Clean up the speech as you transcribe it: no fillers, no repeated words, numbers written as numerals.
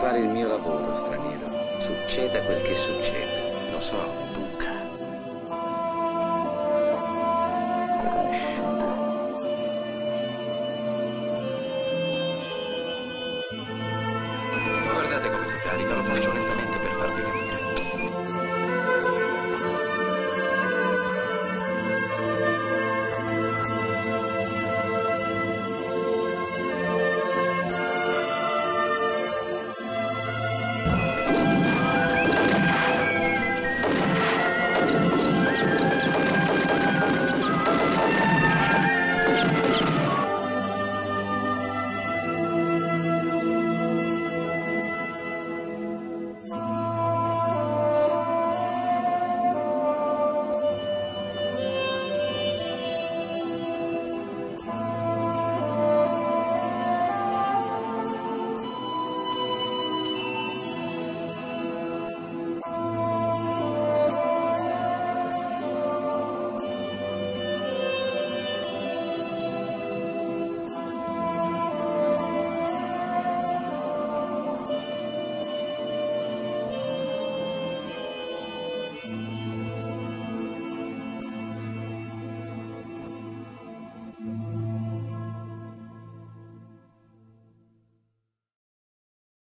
fare il mio lavoro, straniero. Succeda quel che succede. Lo so, tu